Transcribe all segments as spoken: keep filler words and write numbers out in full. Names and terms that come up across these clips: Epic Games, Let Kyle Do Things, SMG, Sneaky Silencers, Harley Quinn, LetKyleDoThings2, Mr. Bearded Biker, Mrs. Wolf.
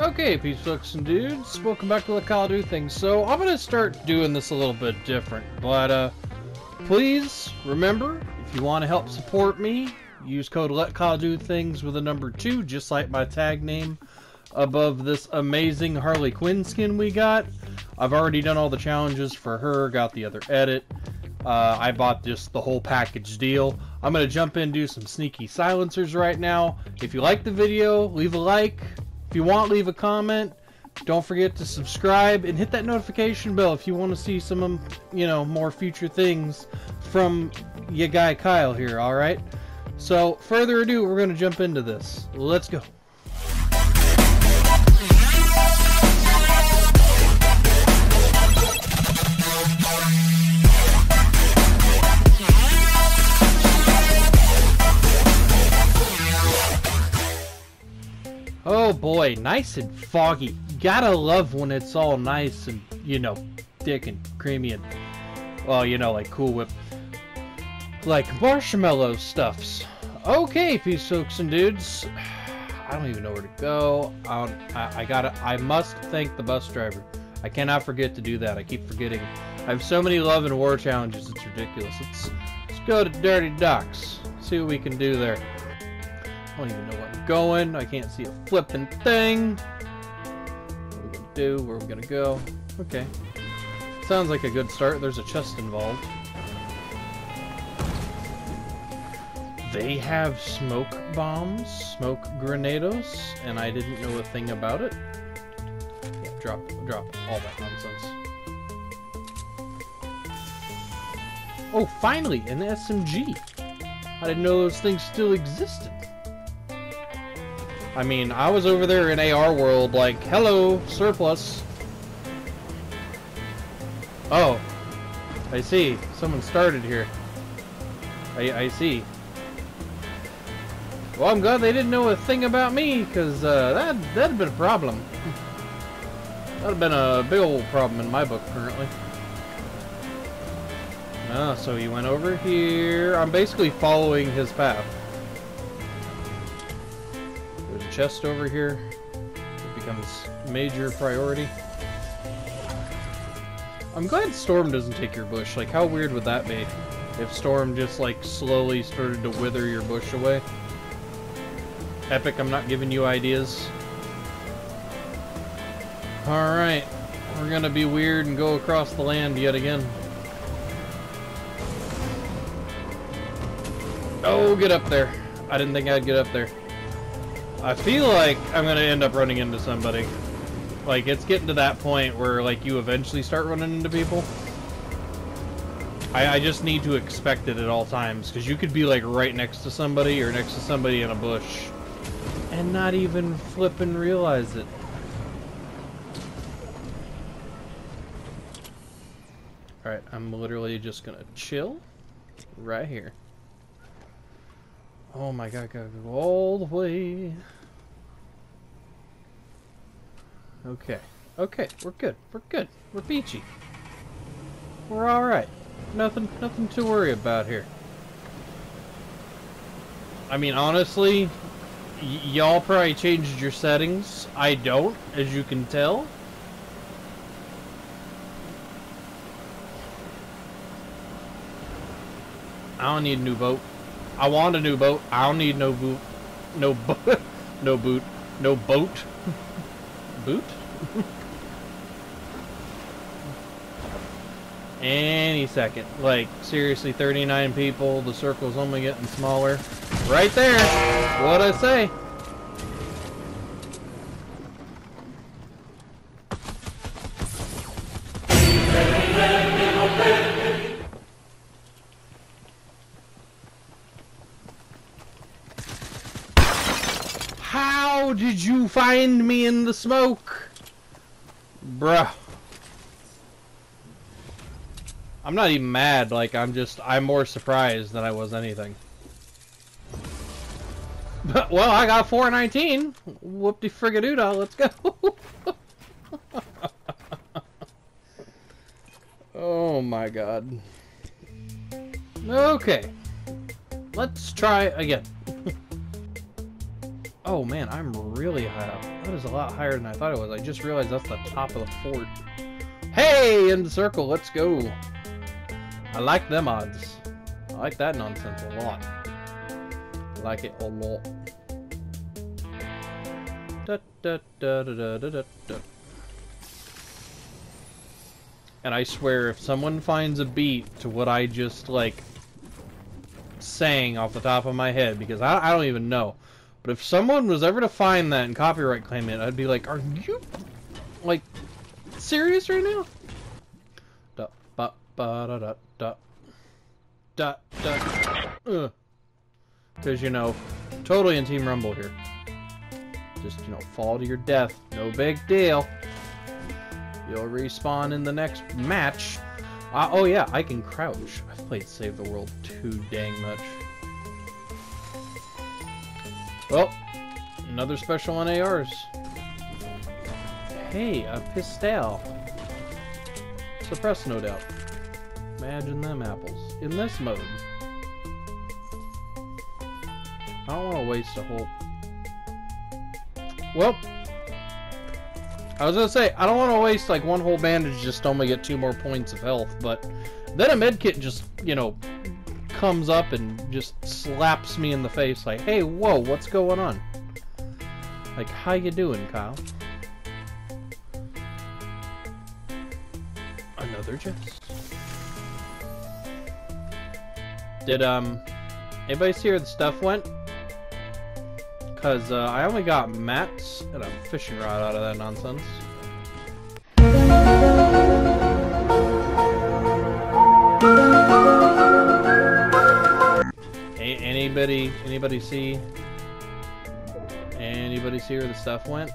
Okay, peeps, looks, and dudes, welcome back to LetKyle Do Things. So I'm gonna start doing this a little bit different, but uh, please remember, if you want to help support me, use code LetKyleDoThings with a number two, just like my tag name above this amazing Harley Quinn skin we got. I've already done all the challenges for her, got the other edit. Uh, I bought just the whole package deal. I'm gonna jump in and do some Sneaky Silencers right now. If you like the video, leave a like. If you want, leave a comment. Don't forget to subscribe and hit that notification bell if you want to see some, you know, more future things from your guy Kyle here, alright? So, further ado, we're going to jump into this. Let's go. Oh boy, nice and foggy. Gotta love when it's all nice and, you know, thick and creamy and, well, you know, like Cool Whip. Like marshmallow stuffs. Okay, peace, folks and dudes. I don't even know where to go. I, I, I gotta, I must thank the bus driver. I cannot forget to do that. I keep forgetting. I have so many love and war challenges, it's ridiculous. Let's, let's go to Dirty Docks. See what we can do there. I don't even know where I'm going. I can't see a flipping thing. What are we gonna do? Where are we gonna go? Okay. Sounds like a good start. There's a chest involved. They have smoke bombs, smoke granados, and I didn't know a thing about it. Yeah, drop, drop all that nonsense. Oh, finally, an S M G. I didn't know those things still existed. I mean, I was over there in A R world like, hello, surplus. Oh, I see. Someone started here. I, I see. Well, I'm glad they didn't know a thing about me, because uh, that, that'd been a problem. That'd been a big old problem in my book, currently. Ah, so you went over here. I'm basically following his path. Chest over here. It becomes major priority. I'm glad Storm doesn't take your bush. Like, how weird would that be if Storm just like slowly started to wither your bush away? Epic, I'm not giving you ideas. Alright, we're gonna be weird and go across the land yet again. Oh, get up there. I didn't think I'd get up there. I feel like I'm gonna end up running into somebody. Like, it's getting to that point where, like, you eventually start running into people. I, I just need to expect it at all times, because you could be, like, right next to somebody or next to somebody in a bush and not even flip and realize it. Alright, I'm literally just gonna chill right here. Oh my god, gotta go all the way. Okay. Okay, we're good. We're good. We're peachy. We're alright. Nothing nothing to worry about here. I mean, honestly, y'all probably changed your settings. I don't, as you can tell. I don't need a new boat. I want a new boat. I don't need no boot. No boot. No boot. No boat. Boot? Any second. Like, seriously, thirty-nine people. The circle's only getting smaller. Right there. What'd I say? How did you find me in the smoke? Bruh. I'm not even mad, like, I'm just, I'm more surprised than I was anything. But, well, I got four nineteen. Whoop de frigadoodah, let's go. Oh my god. Okay. Let's try again. Oh man, I'm really high up. That is a lot higher than I thought it was. I just realized that's the top of the fort. Hey, in the circle, let's go. I like them odds. I like that nonsense a lot. I like it a lot. Da, da, da, da, da, da, da. And I swear, if someone finds a beat to what I just, like, sang off the top of my head, because I, I don't even know, but if someone was ever to find that and copyright claim it, I'd be like, are you, like, serious right now? Da, ba, ba, da, da, da. Da, da. Because, you know, totally in Team Rumble here. Just, you know, fall to your death. No big deal. You'll respawn in the next match. Uh, oh yeah, I can crouch. I've played Save the World too dang much. Well, another special on A Rs. Hey, a pistol. Suppressed, no doubt. Imagine them apples. In this mode. I don't want to waste a whole... Well... I was gonna say, I don't want to waste like one whole bandage just to only get two more points of health, but then a med kit just, you know, comes up and just slaps me in the face like, hey, whoa, what's going on? Like, how you doing, Kyle? Another chest. Did, um, anybody see where the stuff went? Because uh, I only got mats and a fishing rod out of that nonsense. A anybody, anybody see? Anybody see where the stuff went?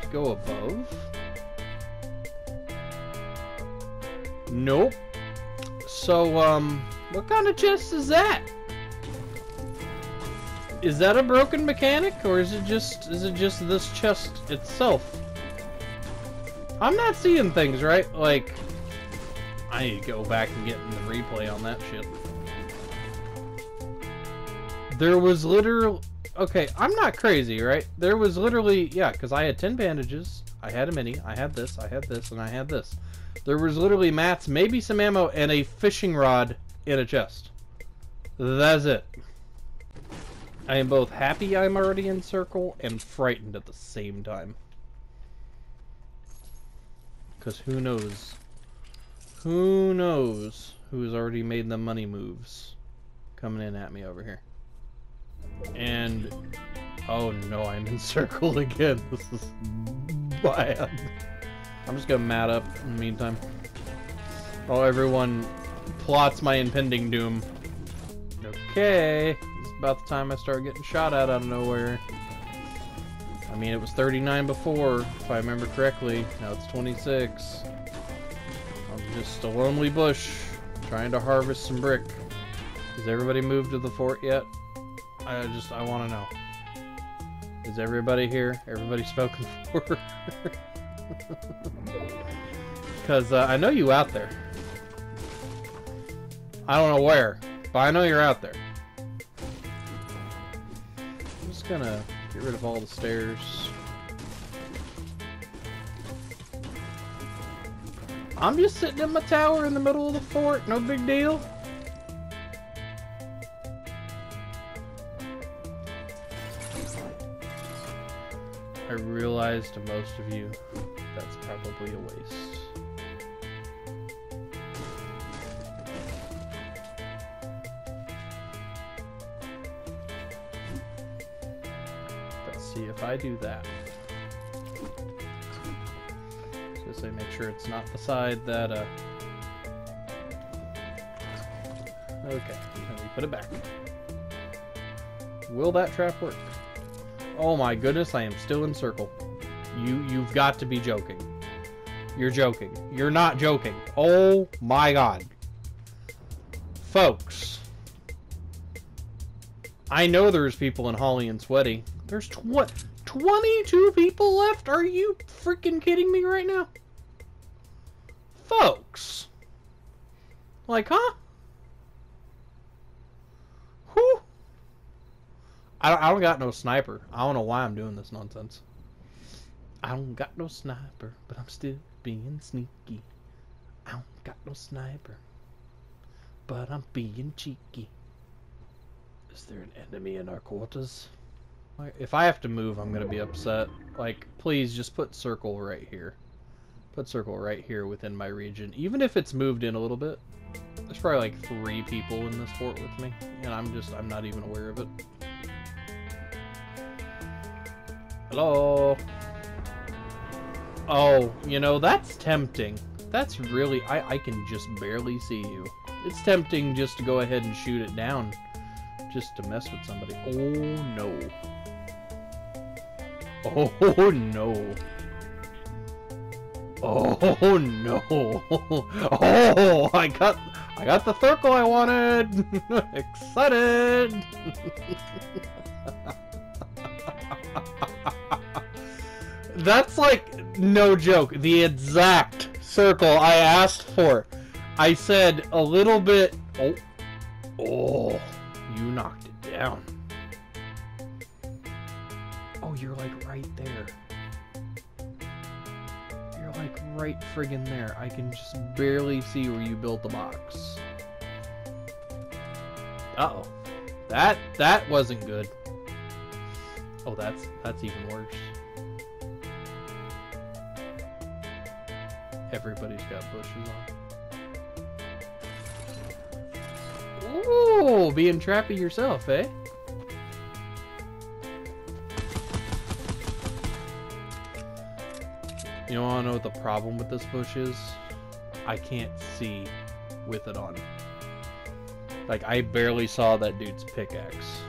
Just go above. Nope. So, um, what kind of chest is that? Is that a broken mechanic, or is it just is it just this chest itself? I'm not seeing things right. Like, I need to go back and get in the replay on that shit. There was literally, okay, I'm not crazy, right? There was literally, yeah, because I had ten bandages, I had a mini, I had this, I had this, and I had this. There was literally mats, maybe some ammo, and a fishing rod in a chest. That's it. I am both happy I'm already in circle and frightened at the same time. Because who knows? Who knows who's already made the money moves coming in at me over here? And... oh no, I'm in circle again. This is bad. I'm just gonna mat up in the meantime. Oh, everyone plots my impending doom. Okay. About the time I start getting shot at out of nowhere. I mean, it was thirty-nine before, if I remember correctly. Now it's twenty-six. I'm just a lonely bush trying to harvest some brick. Has everybody moved to the fort yet? I just, I want to know. Is everybody here? Everybody spoken for? Because uh, I know you out there. I don't know where, but I know you're out there. Gonna get rid of all the stairs. I'm just sitting in my tower in the middle of the fort, no big deal. I realize to most of you that's probably a waste. See if I do that. Just say make sure it's not the side that. Uh... Okay, let me put it back. Will that trap work? Oh my goodness, I am still in circle. You you've got to be joking. You're joking. You're not joking. Oh my god, folks. I know there's people in Holly and Sweaty. There's what, twenty-two people left? Are you freaking kidding me right now? Folks. Like, huh? Whew. I don't, I don't got no sniper. I don't know why I'm doing this nonsense. I don't got no sniper, but I'm still being sneaky. I don't got no sniper, but I'm being cheeky. Is there an enemy in our quarters? If I have to move, I'm gonna be upset. Like, please just put circle right here. Put circle right here within my region, even if it's moved in a little bit. There's probably like three people in this fort with me, and I'm just, I'm not even aware of it. Hello? Oh, you know, that's tempting. That's really, I, I can just barely see you. It's tempting just to go ahead and shoot it down, just to mess with somebody. Oh no. Oh no. Oh no. Oh, I got I got the circle I wanted. Excited. That's like, no joke, the exact circle I asked for. I said a little bit. Oh, oh, you knocked it down. Oh, you're like right there. You're like right friggin' there. I can just barely see where you built the box. Uh-oh. That, that wasn't good. Oh, that's, that's even worse. Everybody's got bushes on. Ooh, being trappy yourself, eh? You know, I don't know what the problem with this bush is. I can't see with it on. Like, I barely saw that dude's pickaxe.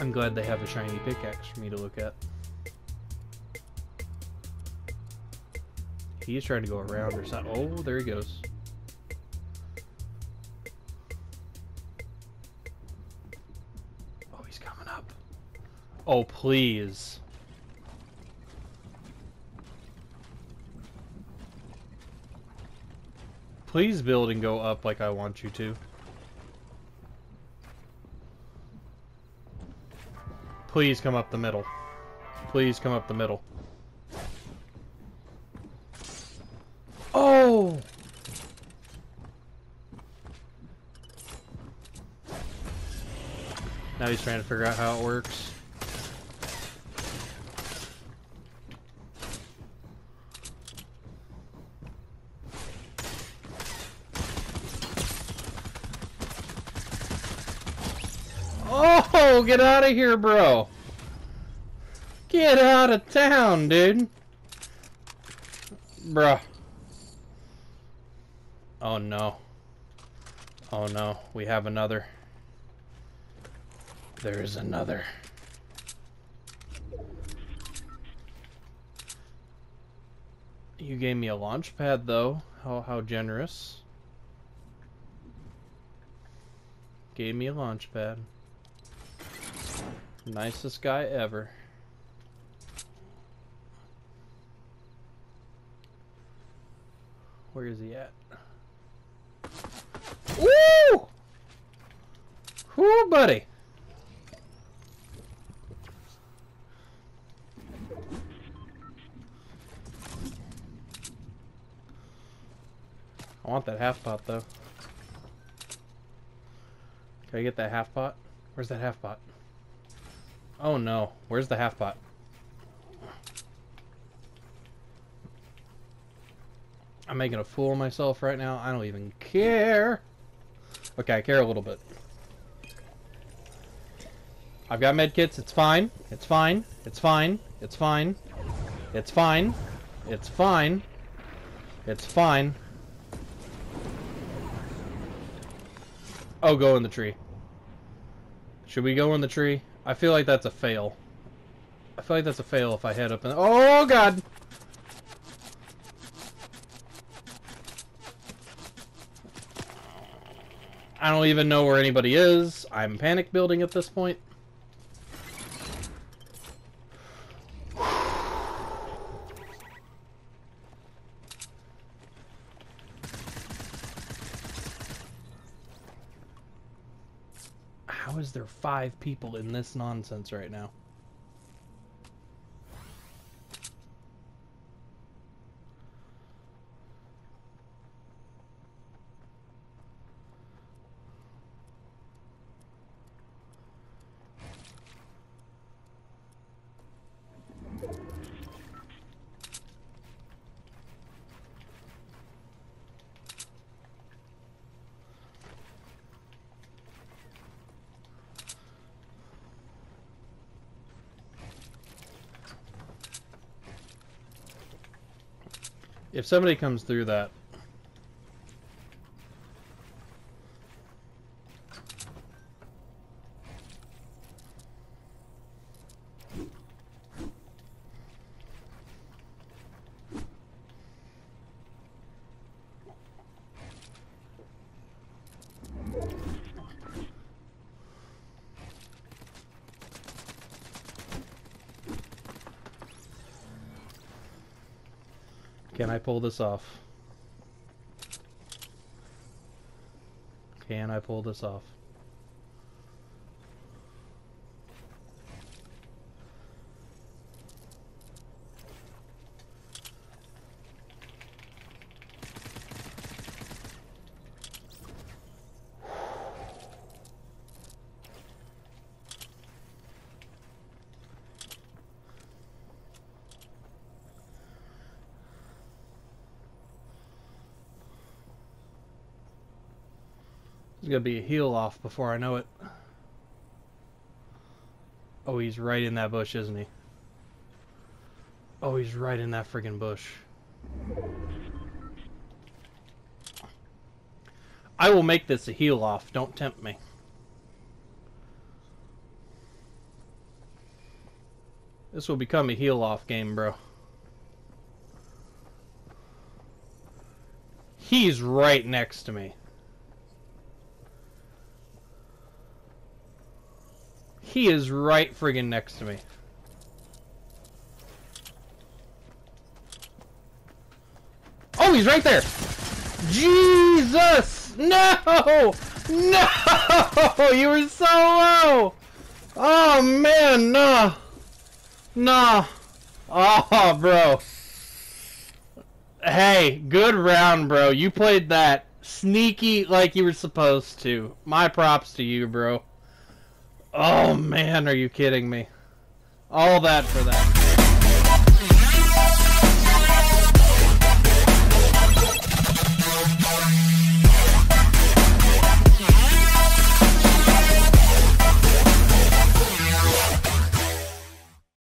I'm glad they have a shiny pickaxe for me to look at. He's trying to go around or something. Oh, there he goes. Oh, he's coming up. Oh, please. Please build and go up like I want you to. Please come up the middle. Please come up the middle. Oh! Now he's trying to figure out how it works. Oh, get out of here, bro. Get out of town, dude. Bruh. Oh no. Oh no, we have another. There is another. You gave me a launch pad though. How how generous. Gave me a launch pad. Nicest guy ever. Where is he at? Woo! Woo, buddy! I want that half pot though. Can I get that half pot? Where's that half pot? Oh no, where's the half pot? I'm making a fool of myself right now. I don't even care. Okay, I care a little bit. I've got med kits. It's fine. It's fine. It's fine. It's fine. It's fine. It's fine. It's fine. Oh, go in the tree. Should we go in the tree? I feel like that's a fail. I feel like that's a fail if I head up and... Oh, God! I don't even know where anybody is. I'm panic building at this point. How is there five people in this nonsense right now? If somebody comes through that. Can I pull this off? Can I pull this off? There's gonna be a heel off before I know it. Oh, he's right in that bush, isn't he? Oh, he's right in that friggin' bush. I will make this a heel off. Don't tempt me. This will become a heel off game, bro. He's right next to me. He is right friggin' next to me. Oh, he's right there! Jesus! No! No! You were so low! Oh, man, nah. Nah. Oh, bro. Hey, good round, bro. You played that sneaky like you were supposed to. My props to you, bro. Oh man, are you kidding me? All that for that.